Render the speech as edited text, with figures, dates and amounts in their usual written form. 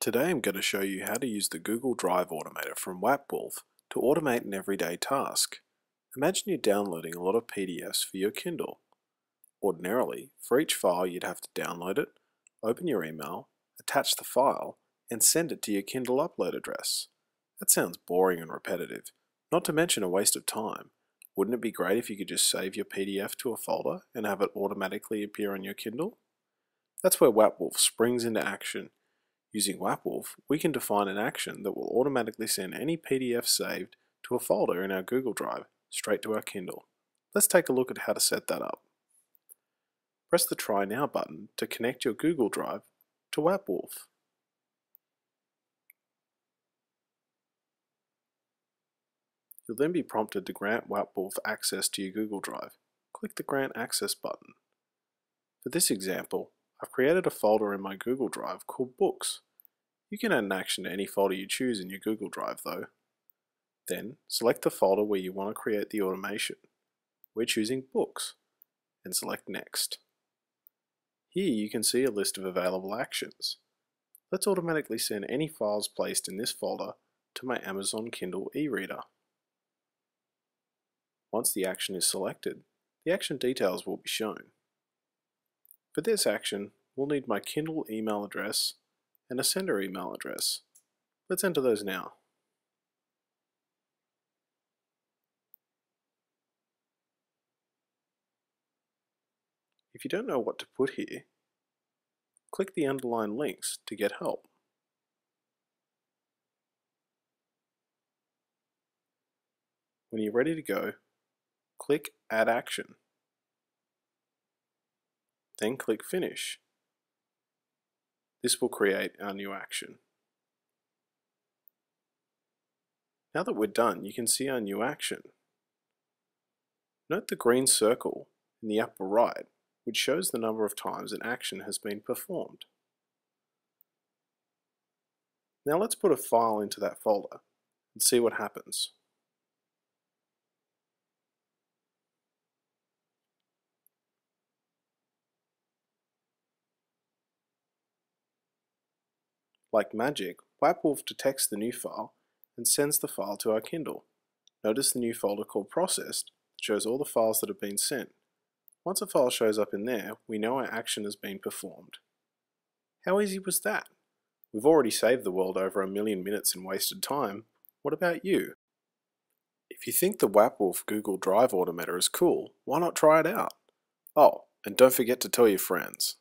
Today I'm going to show you how to use the Google Drive Automator from Wappwolf to automate an everyday task. Imagine you're downloading a lot of PDFs for your Kindle. Ordinarily, for each file you'd have to download it, open your email, attach the file, and send it to your Kindle upload address. That sounds boring and repetitive, not to mention a waste of time. Wouldn't it be great if you could just save your PDF to a folder and have it automatically appear on your Kindle? That's where Wappwolf springs into action. Using Wappwolf, we can define an action that will automatically send any PDF saved to a folder in our Google Drive straight to our Kindle. Let's take a look at how to set that up. Press the Try Now button to connect your Google Drive to Wappwolf. You'll then be prompted to grant Wappwolf access to your Google Drive. Click the Grant Access button. For this example, I've created a folder in my Google Drive called Books. You can add an action to any folder you choose in your Google Drive though. Then select the folder where you want to create the automation. We're choosing Books and select Next. Here you can see a list of available actions. Let's automatically send any files placed in this folder to my Amazon Kindle e-reader. Once the action is selected, the action details will be shown. For this action, we'll need my Kindle email address and a sender email address. Let's enter those now. If you don't know what to put here, click the underlined links to get help. When you're ready to go, click Add Action. Then click Finish. This will create our new action. Now that we're done, you can see our new action. Note the green circle in the upper right, which shows the number of times an action has been performed. Now let's put a file into that folder and see what happens. Like magic, Wappwolf detects the new file and sends the file to our Kindle. Notice the new folder called Processed shows all the files that have been sent. Once a file shows up in there, we know our action has been performed. How easy was that? We've already saved the world over 1 million minutes in wasted time. What about you? If you think the Wappwolf Google Drive Automator is cool, why not try it out? Oh, and don't forget to tell your friends.